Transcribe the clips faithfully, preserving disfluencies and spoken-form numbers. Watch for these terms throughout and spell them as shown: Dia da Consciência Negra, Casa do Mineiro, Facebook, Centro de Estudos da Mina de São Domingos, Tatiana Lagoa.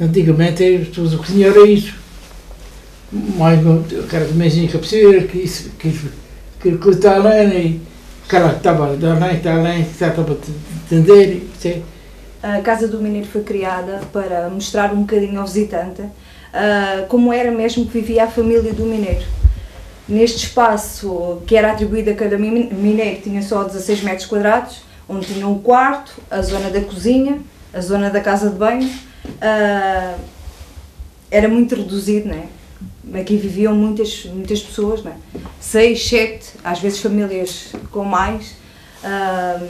Antigamente tudo o que tinha era isso. Mais o cara de menzinho cabeceira, que isso, que isso, que aquilo está além, o cara que estava além, está além, que estava a atender, sei. A Casa do Mineiro foi criada para mostrar um bocadinho ao visitante uh, como era mesmo que vivia a família do Mineiro. Neste espaço que era atribuído a cada mineiro, tinha só dezasseis metros quadrados, onde tinha um quarto, a zona da cozinha, a zona da casa de banho. Uh, era muito reduzido, não é? Aqui viviam muitas, muitas pessoas, não é? Seis, sete, às vezes famílias com mais. Uh,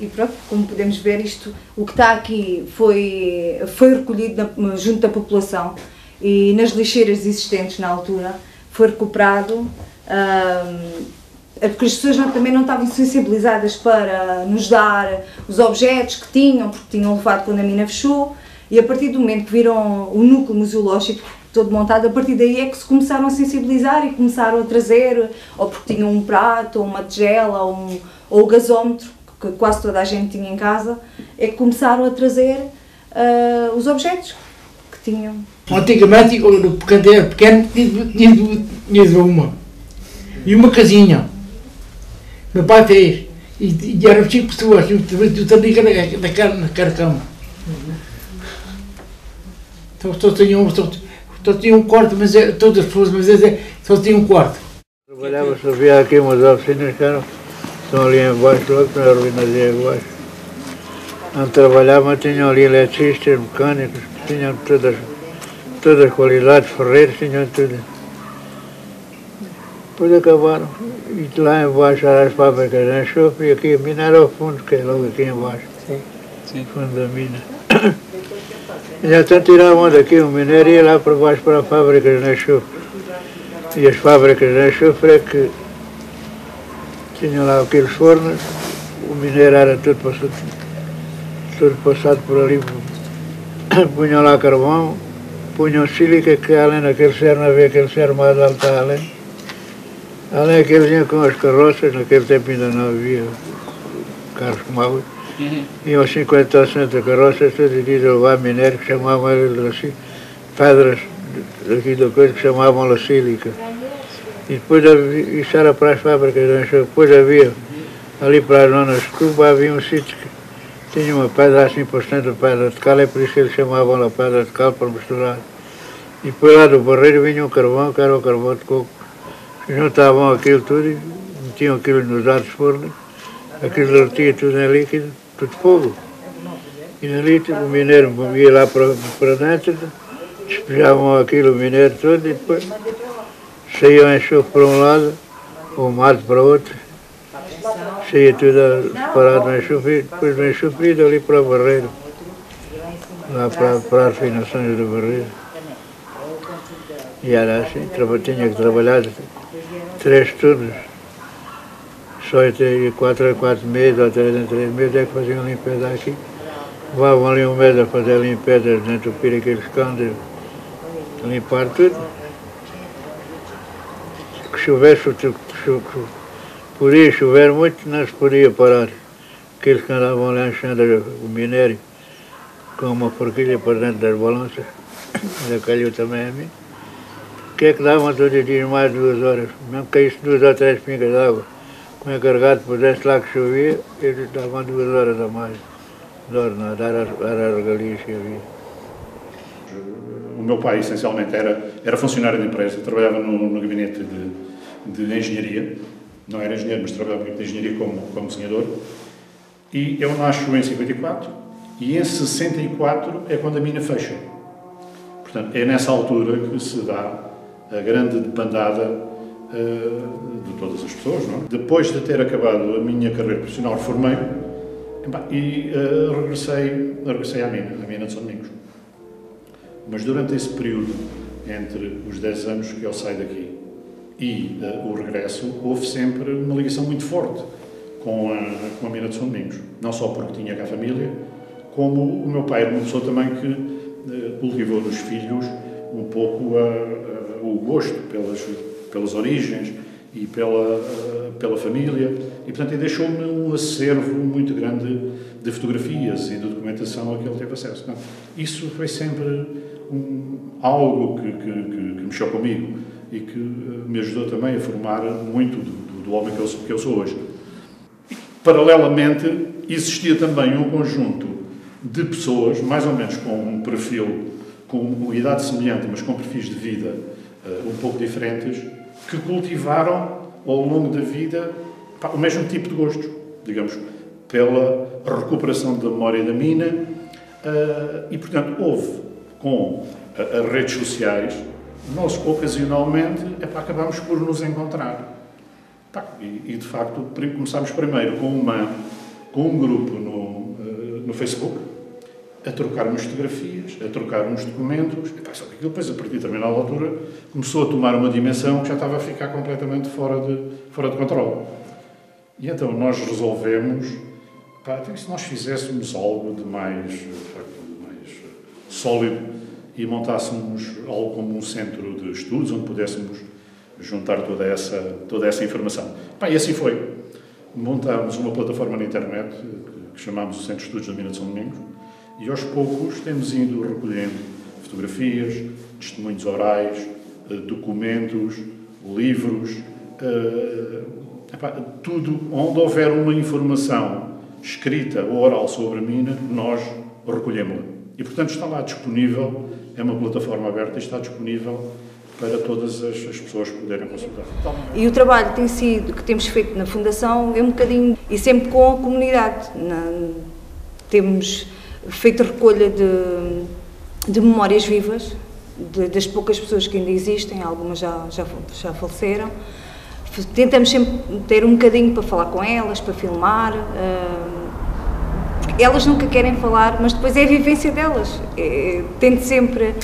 E pronto, como podemos ver, isto, o que está aqui foi, foi recolhido na, junto da população e nas lixeiras existentes na altura foi recuperado, hum, porque as pessoas não, também não estavam sensibilizadas para nos dar os objetos que tinham, porque tinham levado quando a mina fechou, e a partir do momento que viram o núcleo museológico todo montado, a partir daí é que se começaram a sensibilizar e começaram a trazer, ou porque tinham um prato, ou uma tigela, ou um, ou o gasómetro, que quase toda a gente tinha em casa, é que começaram a trazer uh, os objetos que tinham. Antigamente, quando era pequeno, tinha de uma. E uma casinha. Meu pai fez. E, e eram cinco pessoas, eu também na carcama. Então só tinha um, só, só tinha um quarto, mas é, todas as pessoas, mas é, só tinha um quarto. Trabalhava, só via aqui umas oficinas, cara. Estão ali embaixo, logo na ruinazinha embaixo. Onde trabalhavam, tinham ali eletricistas, mecânicos, tinham todas, todas as qualidades, ferreiros, tinham tudo. Depois acabaram. E lá embaixo eram as fábricas de enxofre e aqui a mina era ao fundo, que é logo aqui embaixo. Sim. Sim. Fundo da mina. E então tiravam daqui o minério e ia lá para baixo para as fábricas de enxofre. E as fábricas de enxofre é que tinha lá aqueles fornos, o minério era tudo passado, tudo passado por ali, punham lá carvão, punham sílica, que além daquele serno havia aquele serno mais alto além. Além aqueles iam com as carroças, naquele tempo ainda não havia carros como hoje, iam cinquenta ou sessenta carroças, todos os dias a levar minério, que chamavam eles pedras daquilo que chamavam a sílica. E depois havia, isso era para as fábricas, depois havia, ali para as zonas de Cuba, havia um sítio que tinha uma pedra assim por cento de pedra de cal, é por isso que eles chamavam a pedra de cal para misturar. E depois lá do barreiro vinha um carvão, que era o carvão de coco. Juntavam aquilo tudo e metiam aquilo nos altos fornos, aquilo derretia tudo em líquido, tudo fogo. E no líquido o mineiro ia lá para, para dentro, despejavam aquilo, o mineiro todo, e depois saía o enxofre para um lado, o mato para o outro, saía tudo separado no enxofre, depois do enxofre e dali para o barreiro, lá para, para as refinações do barreiro. E era assim, tinha que trabalhar três turnos, só de quatro a quatro meses, ou três a três meses, é que faziam a limpeza aqui. Levavam ali um mês a fazer limpezas, entupir aqueles cantos, limpar tudo. Que chovesse, podia chover muito, não se podia parar. Aqueles que andavam lá enchendo o minério com uma forquilha para dentro das balanças, ainda caiu também a mim. O que é que davam todos os dias mais de duas horas? Mesmo que caísse duas ou três pingas de água, com encarregado pudesse lá que chovia, eles davam duas horas a mais. Não, não, era as regalias que havia. O meu pai, essencialmente, era, era funcionário da empresa, trabalhava no, no gabinete de, de engenharia, não era engenheiro, mas trabalhava no gabinete de engenharia como, como desenhador. E eu nasço em cinquenta e quatro, e em sessenta e quatro é quando a mina fecha. Portanto, é nessa altura que se dá a grande debandada uh, de todas as pessoas, não é? Depois de ter acabado a minha carreira profissional, formei e uh, regressei, regressei à mina, à mina de São Domingos. Mas durante esse período, entre os dez anos que eu saio daqui e uh, o regresso, houve sempre uma ligação muito forte com a, com a mina de São Domingos. Não só porque tinha cá a família, como o meu pai era uma pessoa também que uh, cultivou nos filhos um pouco uh, uh, o gosto pelas, pelas origens e pela, uh, pela família. E, portanto, ele deixou-me um acervo muito grande de fotografias e de documentação a que ele teve acesso. Não, isso foi sempre um, algo que, que, que, que mexeu comigo e que me ajudou também a formar muito do, do homem que eu, que eu sou hoje. E, paralelamente, existia também um conjunto de pessoas, mais ou menos com um perfil, com uma idade semelhante, mas com perfis de vida uh, um pouco diferentes, que cultivaram ao longo da vida pá, o mesmo tipo de gostos, digamos, pela recuperação da memória da mina uh, e, portanto, houve com a, as redes sociais, nós ocasionalmente é pá, acabamos por nos encontrar. Pá, e, e, de facto, começámos primeiro com uma com um grupo no, no Facebook, a trocarmos fotografias, a trocarmos documentos, e pá, só que aquilo depois, a partir de determinada altura, começou a tomar uma dimensão que já estava a ficar completamente fora de, fora de controle. E então nós resolvemos, pá, até que se nós fizéssemos algo de mais, de facto, mais sólido e montássemos algo como um centro de estudos, onde pudéssemos juntar toda essa, toda essa informação. Pá, e assim foi. Montámos uma plataforma na internet, que chamámos o Centro de Estudos da Mina de São Domingos, e aos poucos temos ido recolhendo fotografias, testemunhos orais, documentos, livros, tudo onde houver uma informação escrita ou oral sobre a mina, nós recolhemos-la. E, portanto, está lá disponível, é uma plataforma aberta e está disponível para todas as, as pessoas poderem consultar. E o trabalho tem sido, que temos feito na Fundação é um bocadinho, e sempre com a comunidade. Na, temos feito recolha de, de memórias vivas, de, das poucas pessoas que ainda existem, algumas já, já, já faleceram. Tentamos sempre ter um bocadinho para falar com elas, para filmar. Uh, elas nunca querem falar, mas depois é a vivência delas. É, tento sempre...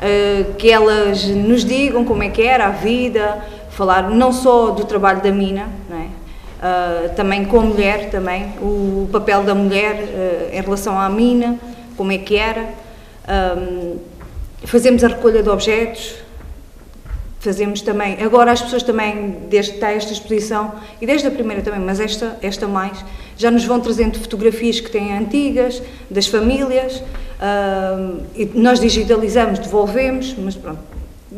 Uh, que elas nos digam como é que era a vida, falar não só do trabalho da mina, não é? uh, também com a mulher, também, o papel da mulher uh, em relação à mina, como é que era. Uh, fazemos a recolha de objetos, fazemos também, agora as pessoas também, desde que está esta exposição, e desde a primeira também, mas esta, esta mais, já nos vão trazendo fotografias que têm antigas, das famílias. Uh, e nós digitalizamos, devolvemos, mas pronto,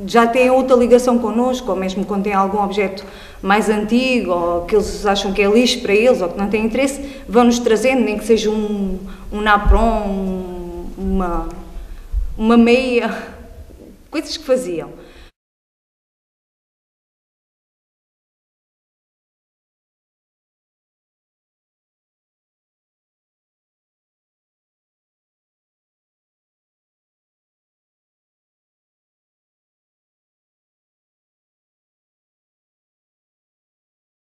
já têm outra ligação connosco, ou mesmo quando têm algum objeto mais antigo, ou que eles acham que é lixo para eles, ou que não têm interesse, vão-nos trazendo, nem que seja um, um napron, um, uma, uma meia, coisas que faziam.